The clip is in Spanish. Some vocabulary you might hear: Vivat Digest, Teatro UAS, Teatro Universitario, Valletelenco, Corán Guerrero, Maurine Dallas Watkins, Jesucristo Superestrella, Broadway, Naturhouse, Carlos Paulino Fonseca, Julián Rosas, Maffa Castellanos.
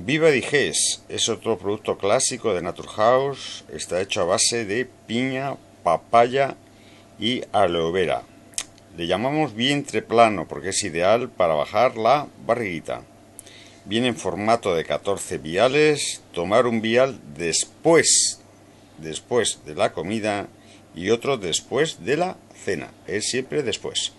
Vivat Digest es otro producto clásico de Naturhouse. Está hecho a base de piña, papaya y aloe vera. Le llamamos vientre plano porque es ideal para bajar la barriguita. Viene en formato de 14 viales. Tomar un vial después de la comida y otro después de la cena. Es siempre después.